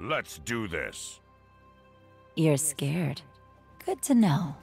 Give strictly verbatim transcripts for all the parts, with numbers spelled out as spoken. Let's do this. You're scared. Good to know.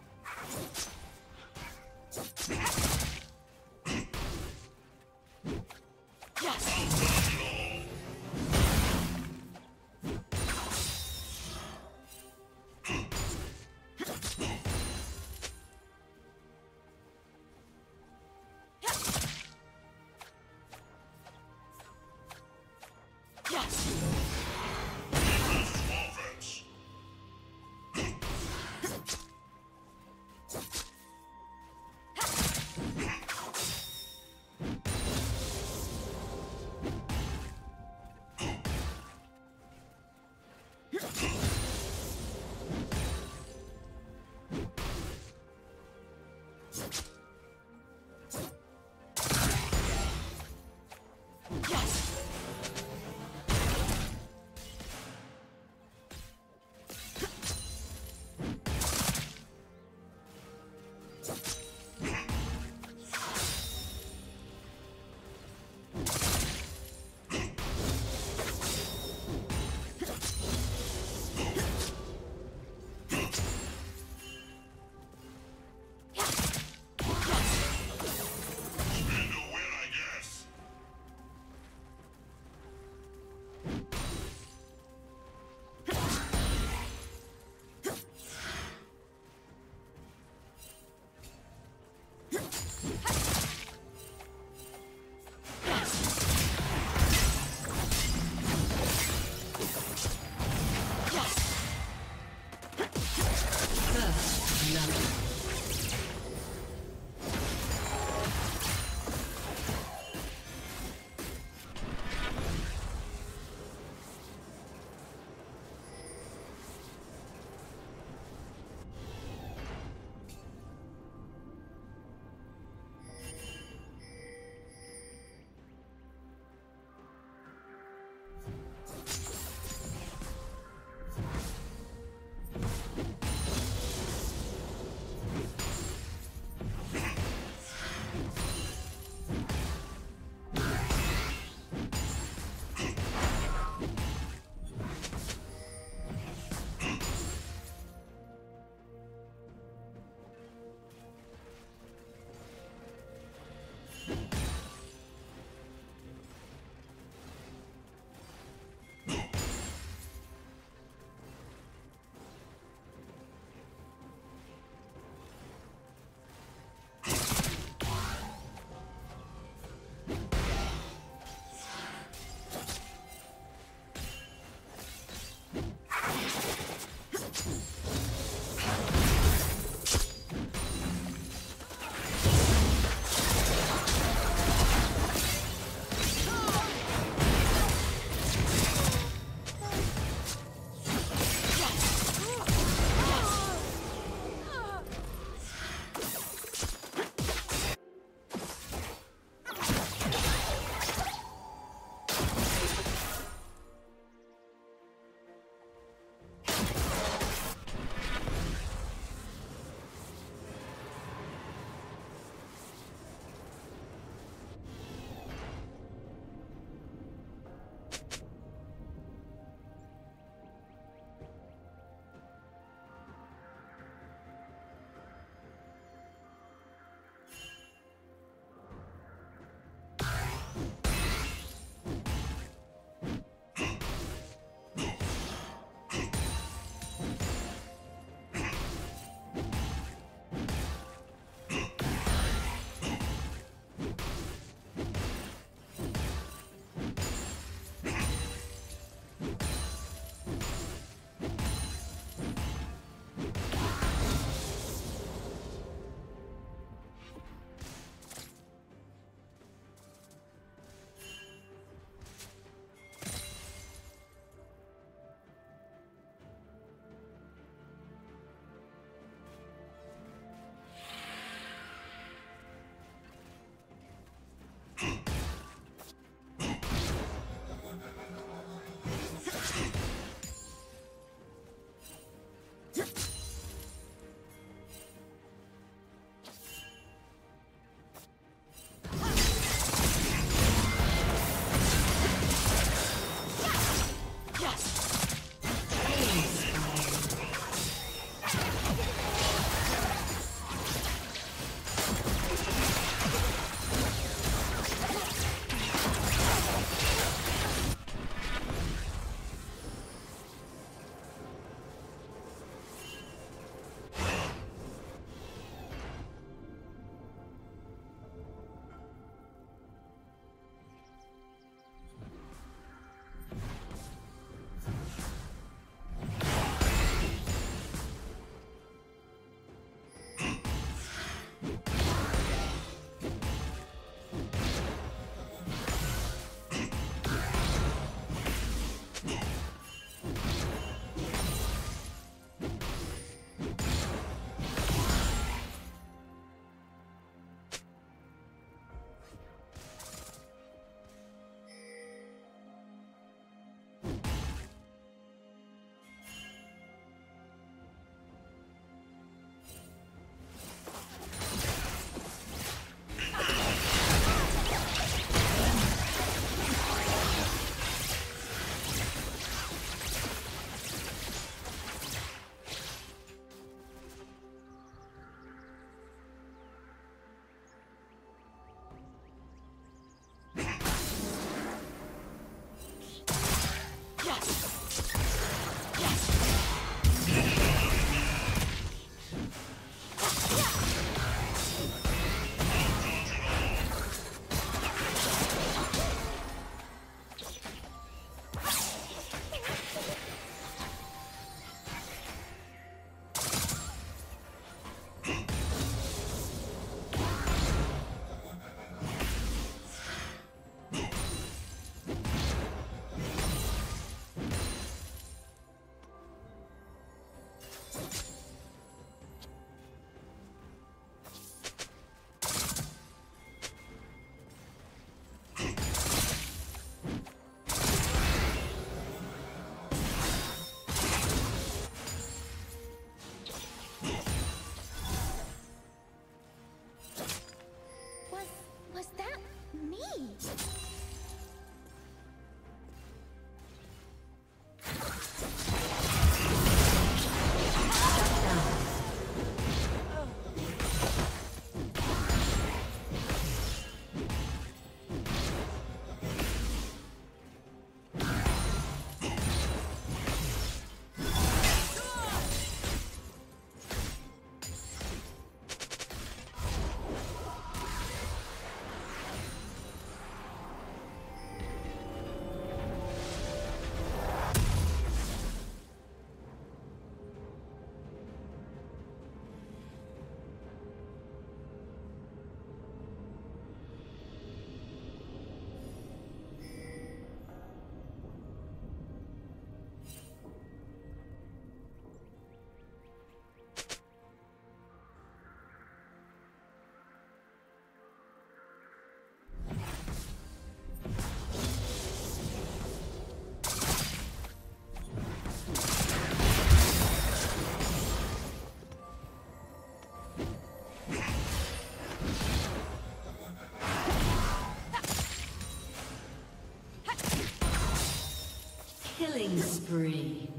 Killing spree.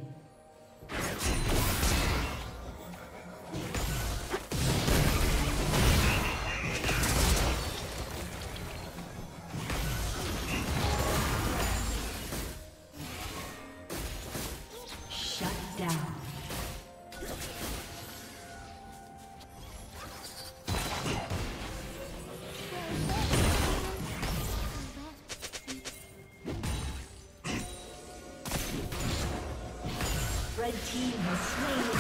Red team has slain the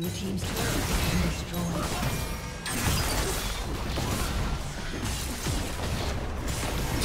Blue team's turret has been destroyed. Red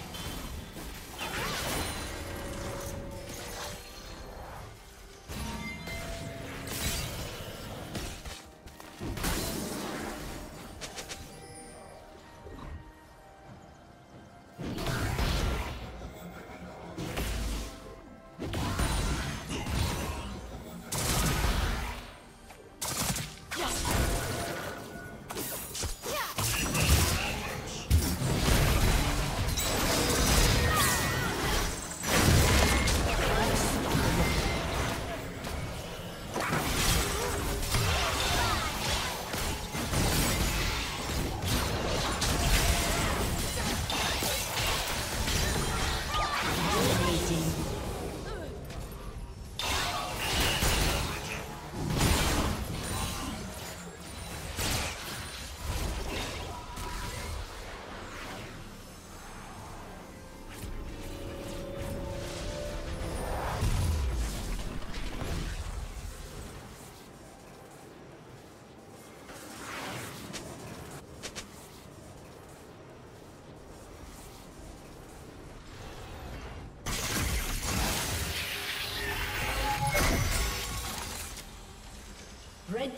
Red team has slain the dragon. Team's turret has been destroyed. Red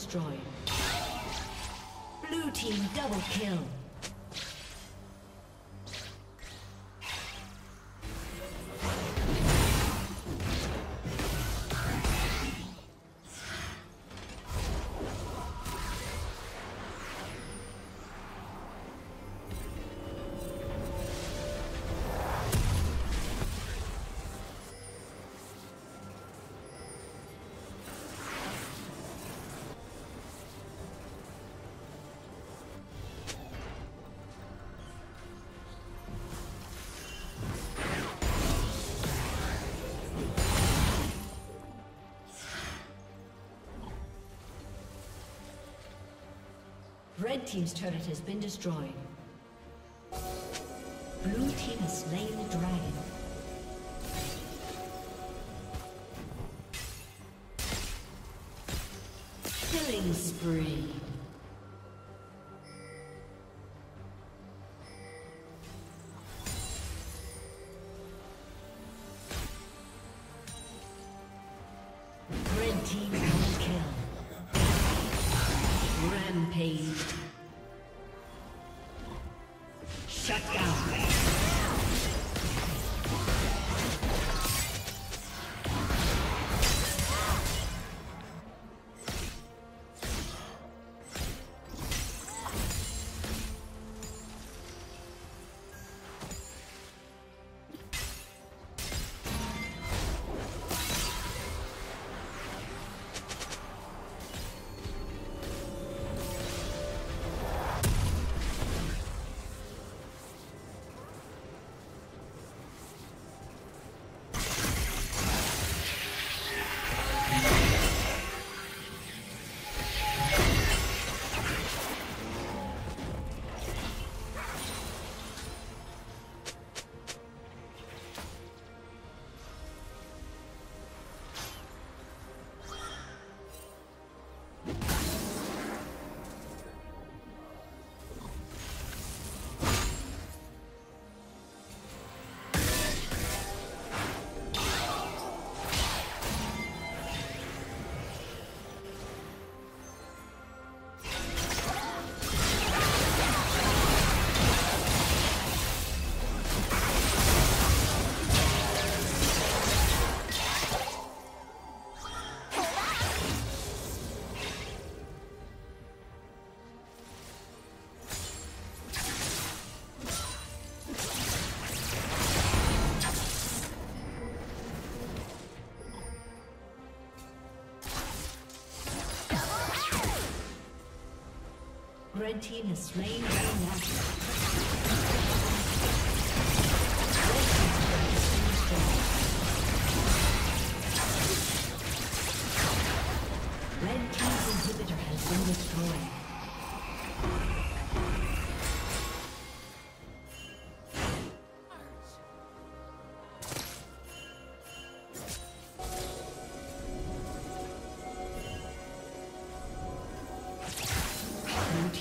destroyed. Blue team double kill. Red team's turret has been destroyed. Blue team has slain the dragon. Killing spree. Red team will kill. Rampage. Shut down. Red team has slain the Red team's inhibitor has been destroyed.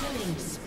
Killing spree.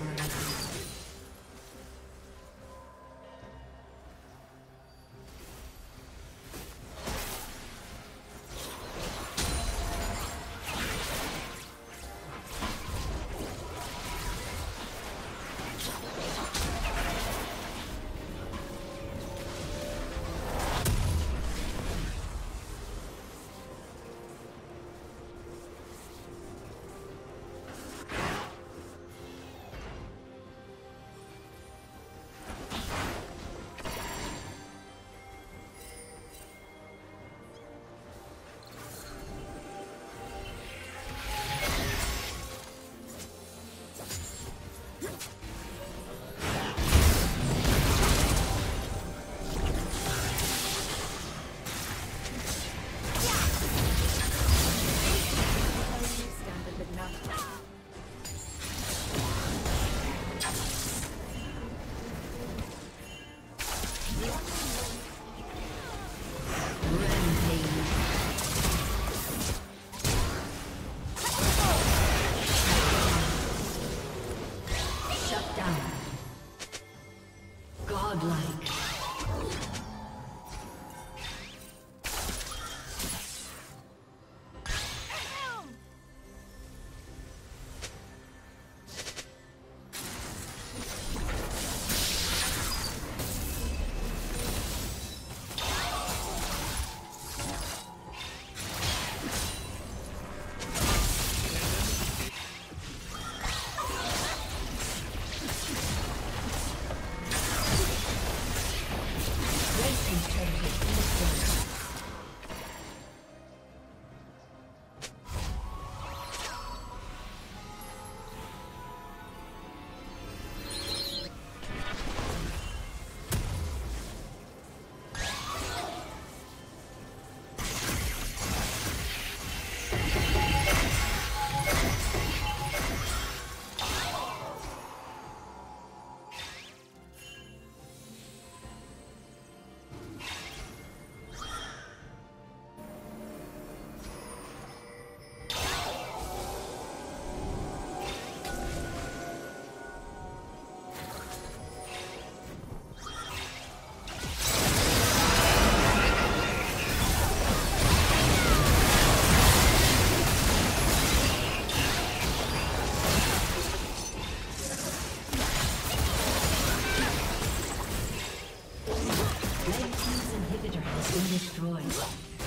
destroyed. The test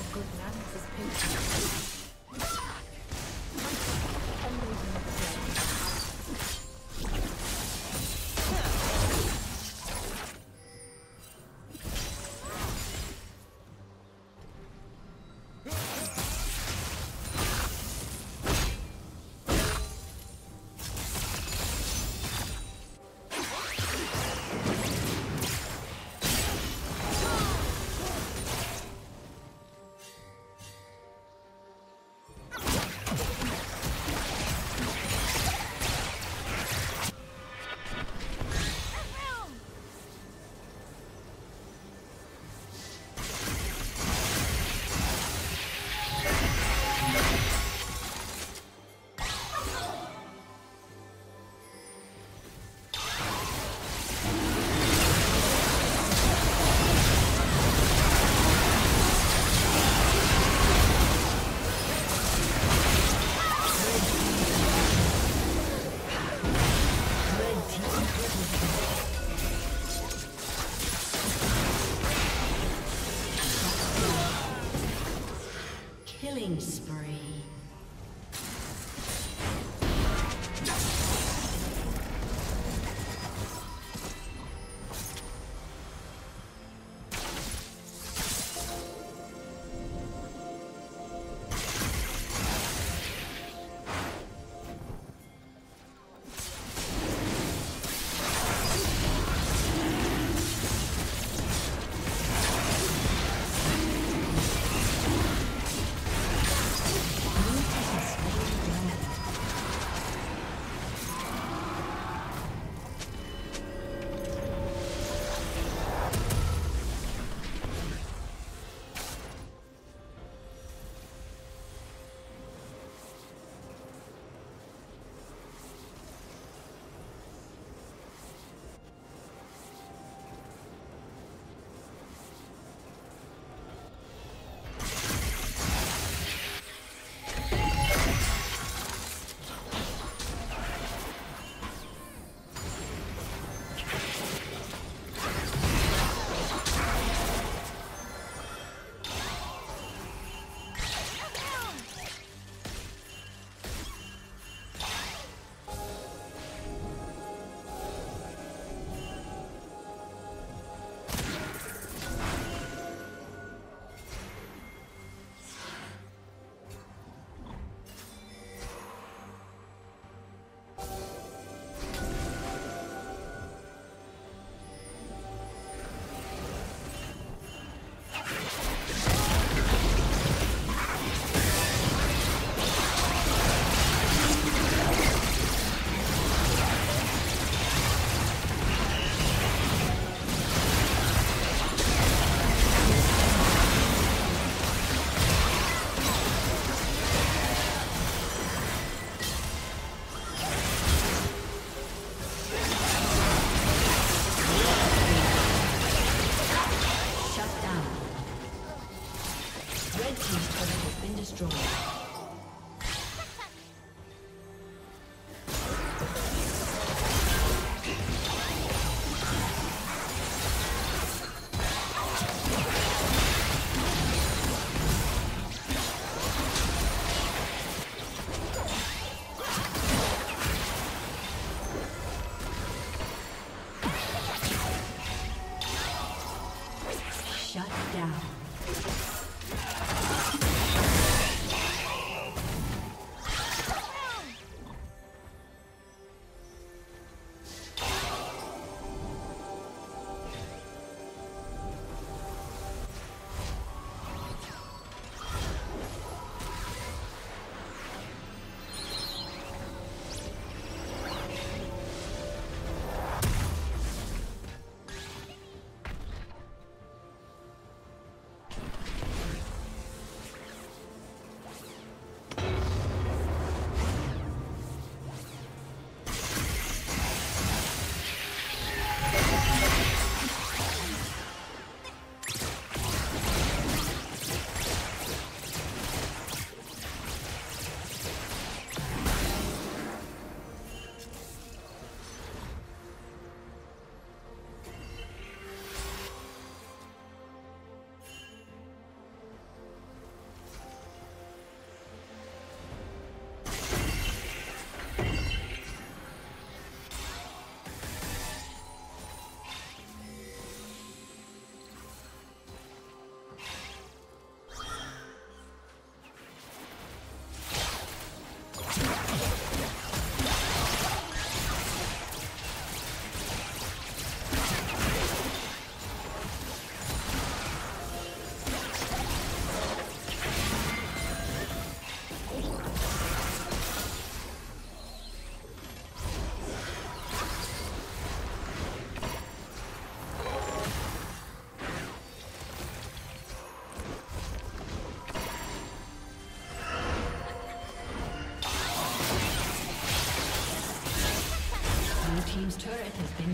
of good manners is painful.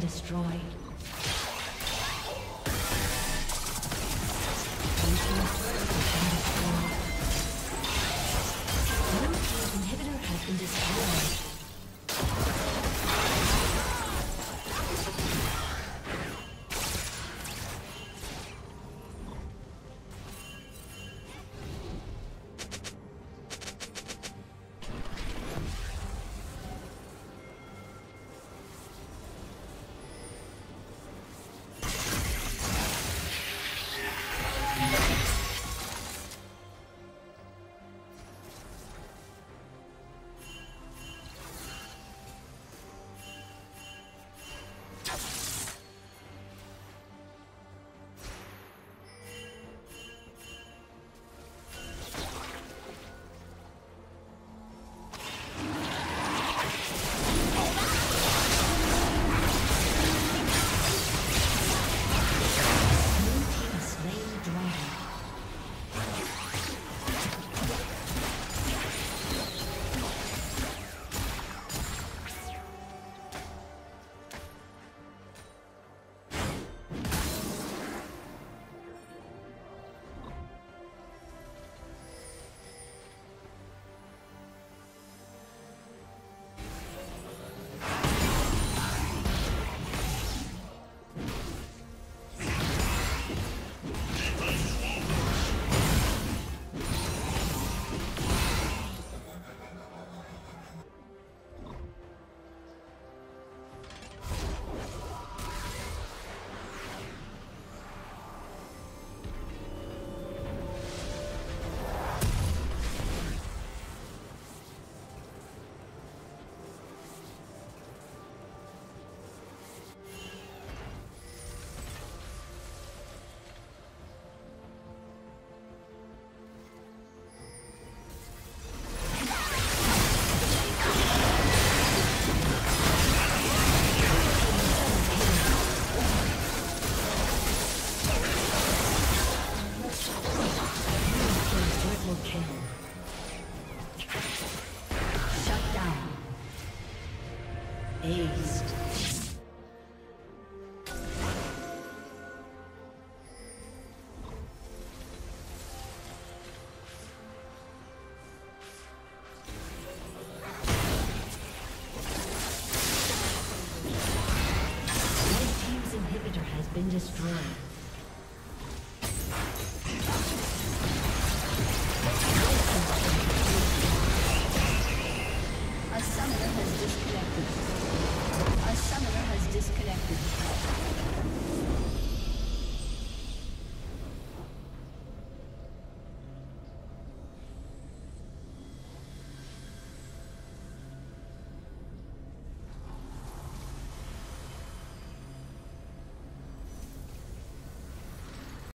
destroyed. Inhibitor has been destroyed. Destroyed.